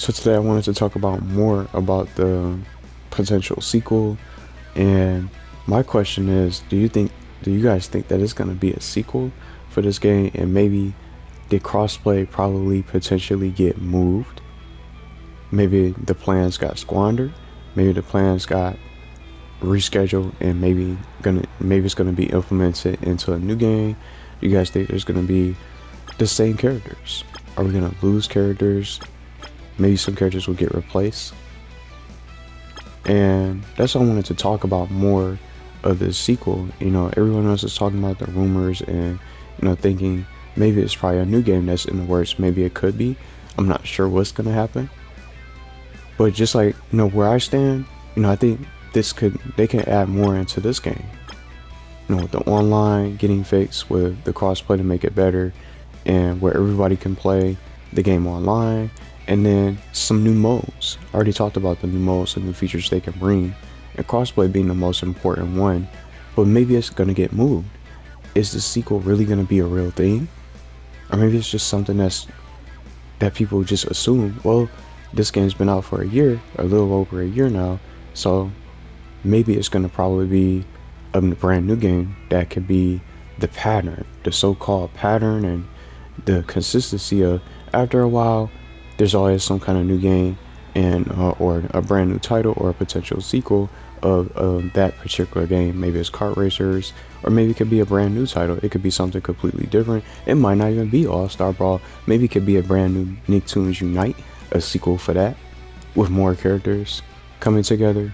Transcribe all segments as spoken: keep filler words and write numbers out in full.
So today I wanted to talk about more about the potential sequel, and my question is, do you think, do you guys think that it's going to be a sequel for this game, and maybe the crossplay probably potentially get moved? Maybe the plans got squandered, maybe the plans got rescheduled, and maybe gonna maybe it's gonna be implemented into a new game. You guys think there's gonna be the same characters? Are we gonna lose characters? Maybe some characters will get replaced. And that's what I wanted to talk about more of this sequel. You know, everyone else is talking about the rumors and, you know, thinking maybe it's probably a new game that's in the works. Maybe it could be. I'm not sure what's gonna happen. But just like, you know, where I stand, you know, I think this could, they can add more into this game. You know, with the online getting fixed, with the crossplay to make it better, and where everybody can play the game online, and then some new modes. I already talked about the new modes and the features they can bring, and crossplay being the most important one. But maybe it's gonna get moved. Is the sequel really gonna be a real thing? Or maybe it's just something that's, that people just assume, well, this game's been out for a year, a little over a year now, so maybe it's going to probably be a brand new game that could be the pattern, the so-called pattern, and the consistency of, after a while, there's always some kind of new game, and uh, or a brand new title, or a potential sequel of, of that particular game. Maybe it's kart racers, or maybe it could be a brand new title. It could be something completely different. It might not even be All-Star Brawl. Maybe it could be a brand new Nicktoons Unite, a sequel for that, with more characters coming together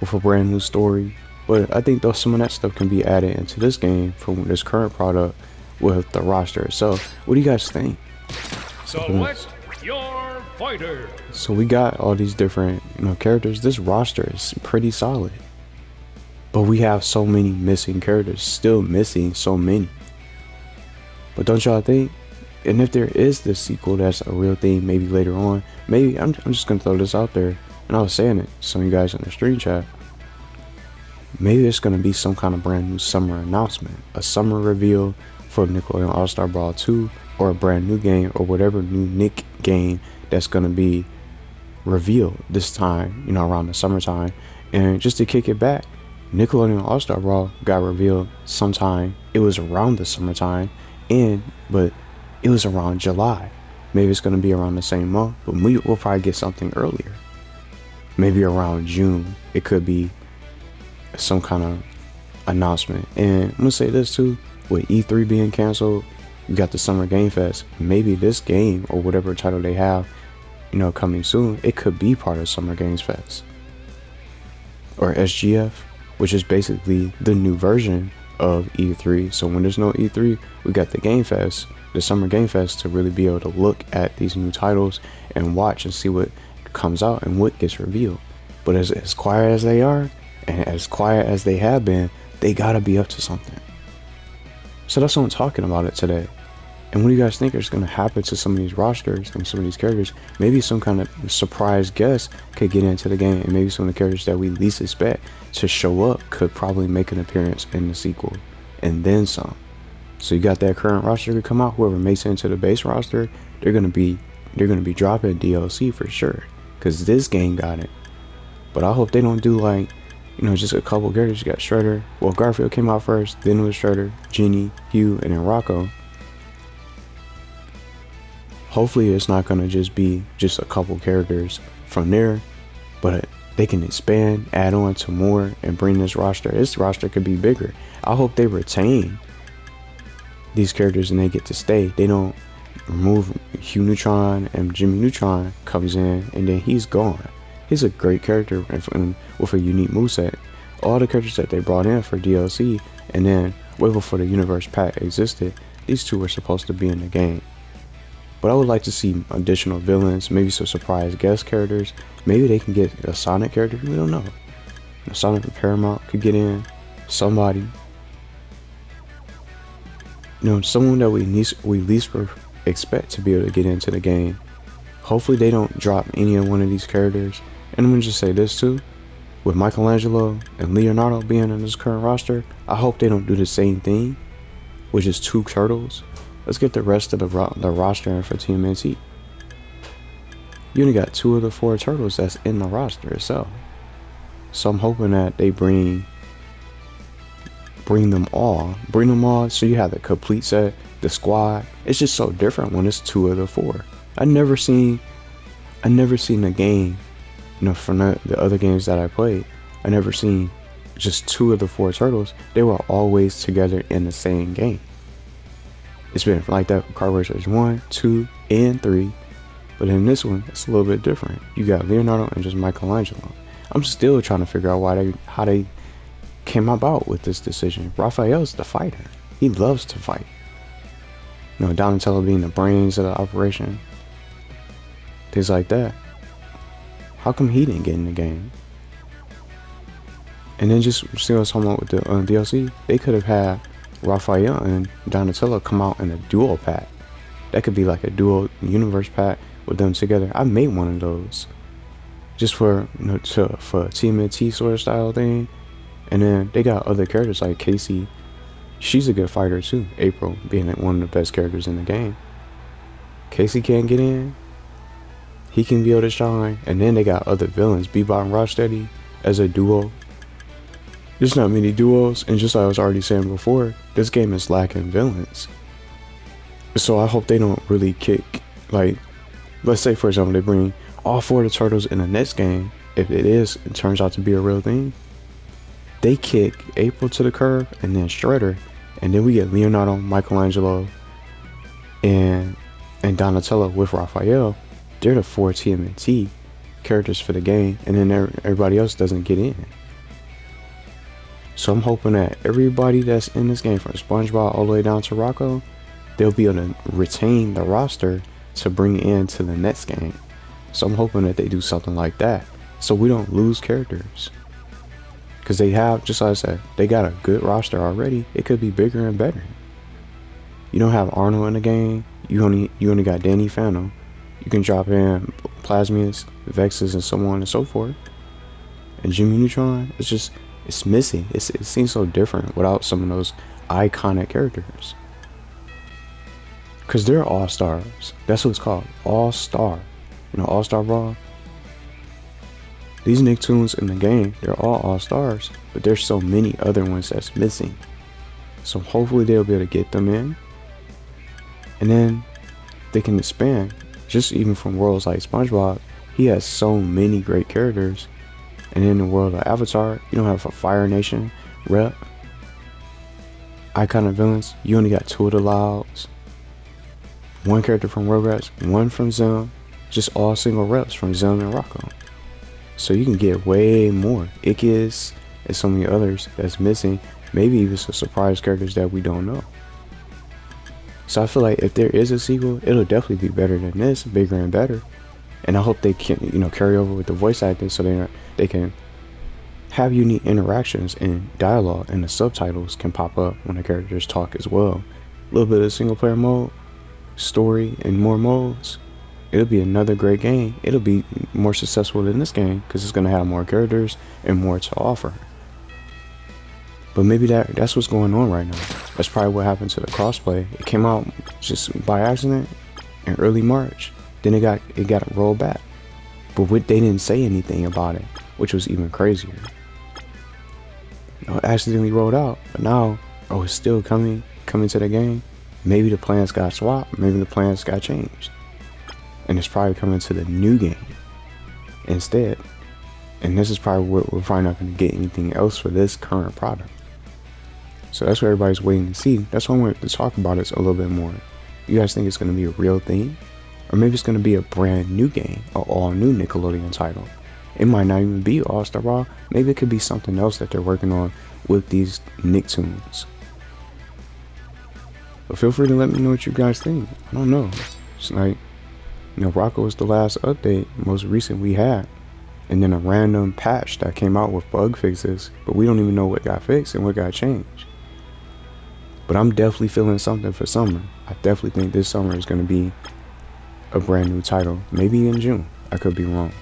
with a brand new story. But I think though some of that stuff can be added into this game from this current product with the roster itself. What do you guys think? Select your fighter. So we got all these different, you know, characters. This roster is pretty solid, but we have so many missing characters, still missing so many. But don't y'all think? And if there is this sequel that's a real thing, maybe later on, maybe I'm, I'm just gonna throw this out there, and I was saying it, some of you guys in the stream chat, maybe it's gonna be some kind of brand new summer announcement, a summer reveal for Nickelodeon All-Star Brawl two, or a brand new game, or whatever new Nick game that's gonna be revealed this time, you know, around the summertime. And just to kick it back, Nickelodeon All-Star Brawl got revealed sometime, it was around the summertime, and but it was around July. Maybe it's gonna be around the same month, but we, we'll probably get something earlier. Maybe around June, it could be some kind of announcement. And I'm gonna say this too, with E three being canceled, you got the Summer Game Fest. Maybe this game or whatever title they have, you know, coming soon, it could be part of Summer Games Fest. Or S G F, which is basically the new version of E three. So when there's no E three, we got the Game Fest, the Summer Game Fest, to really be able to look at these new titles and watch and see what comes out and what gets revealed. But as, as quiet as they are, and as quiet as they have been, they gotta be up to something. So that's what I'm talking about it today. And what do you guys think is gonna happen to some of these rosters and some of these characters? Maybe some kind of surprise guest could get into the game, and maybe some of the characters that we least expect to show up could probably make an appearance in the sequel, and then some. So you got that current roster to come out. Whoever makes it into the base roster, they're gonna be they're gonna be dropping D L C for sure, because this game got it. But I hope they don't do, like, you know, just a couple characters. You got Shredder. Well, Garfield came out first, then it was Shredder, Genie, Hugh, and then Rocco. Hopefully it's not gonna just be just a couple characters from there, but they can expand, add on to more, and bring this roster. This roster could be bigger. I hope they retain these characters and they get to stay. They don't remove Hugh Neutron, and Jimmy Neutron comes in and then he's gone. He's a great character with a unique moveset. All the characters that they brought in for D L C, and then way before the universe pack existed, these two were supposed to be in the game. But I would like to see additional villains, maybe some surprise guest characters. Maybe they can get a Sonic character, we don't know. A Sonic from Paramount could get in, somebody. You know, someone that we least, we least expect to be able to get into the game. Hopefully they don't drop any of one of these characters. And I'm gonna just say this too, with Michelangelo and Leonardo being in this current roster, I hope they don't do the same thing, which is two turtles. Let's get the rest of the, ro the roster in for T M N T. You only got two of the four turtles that's in the roster itself. So I'm hoping that they bring bring them all. Bring them all so you have the complete set, the squad. It's just so different when it's two of the four. I never seen I never seen a game, you know, from the, the other games that I played, I never seen just two of the four turtles. They were always together in the same game. It's been like that for Car Racers one, two, and three. But in this one, it's a little bit different. You got Leonardo and just Michelangelo. I'm still trying to figure out why they, how they came about with this decision. Raphael's the fighter. He loves to fight. You know, Donatello being the brains of the operation. Things like that. How come he didn't get in the game? And then just see what's going on with the uh, D L C. They could have had Raphael and Donatello come out in a duo pack. That could be like a dual universe pack with them together. I made one of those just for, you know, to, for a T M N T sort of style thing. And then they got other characters like Casey. She's a good fighter too. April being one of the best characters in the game. Casey can't get in. He can be able to shine. And then they got other villains. Bebop and Rocksteady as a duo. There's not many duos. And just like I was already saying before, this game is lacking villains. So I hope they don't really kick, like, let's say for example they bring all four of the turtles in the next game, if it is, it turns out to be a real thing, they kick April to the curb and then Shredder, and then we get Leonardo, Michelangelo, and and Donatello with Raphael. They're the four T M N T characters for the game, and then everybody else doesn't get in. So I'm hoping that everybody that's in this game, from SpongeBob all the way down to Rocco, they'll be able to retain the roster to bring in to the next game. So I'm hoping that they do something like that, so we don't lose characters. Because they have, just like I said, they got a good roster already. It could be bigger and better. You don't have Arnold in the game. You only you only got Danny Phantom. You can drop in Plasmus, Vexes, and so on and so forth. And Jimmy Neutron, it's just, it's missing. It's, it seems so different without some of those iconic characters. Because they're all-stars. That's what it's called. All-star. You know, All-Star Brawl. These Nicktoons in the game, they're all all-stars. But there's so many other ones that's missing. So hopefully they'll be able to get them in. And then they can expand. Just even from worlds like SpongeBob, he has so many great characters. And in the world of Avatar, you don't have a Fire Nation rep. Iconic villains, you only got two of the Louds. One character from Rugrats, one from Zim, just all single reps from Zim and Rocco. So you can get way more. Ickis and so many others that's missing, maybe even some surprise characters that we don't know. So I feel like if there is a sequel, it'll definitely be better than this, bigger and better. And I hope they can, you know, carry over with the voice acting so they they can have unique interactions and dialogue, and the subtitles can pop up when the characters talk as well. A little bit of single player mode, story, and more modes. It'll be another great game. It'll be more successful than this game because it's going to have more characters and more to offer. But maybe that that's what's going on right now. That's probably what happened to the crossplay. It came out just by accident in early March, then it got it got rolled back, but what, they didn't say anything about it, which was even crazier. You know, it accidentally rolled out, but now, oh, it's still coming coming to the game. Maybe the plans got swapped, maybe the plans got changed. And it's probably coming to the new game instead. And this is probably what we're probably not going to get anything else for this current product. So that's what everybody's waiting to see. That's why I wanted to talk about it a little bit more. You guys think it's going to be a real thing? Or maybe it's going to be a brand new game, an all new Nickelodeon title. It might not even be All-Star Brawl. Maybe it could be something else that they're working on with these Nicktoons. But feel free to let me know what you guys think. I don't know. It's like, you know, Rocco was the last update, most recent we had. And then a random patch that came out with bug fixes. But we don't even know what got fixed and what got changed. But I'm definitely feeling something for summer. I definitely think this summer is going to be a brand new title. Maybe in June. I could be wrong.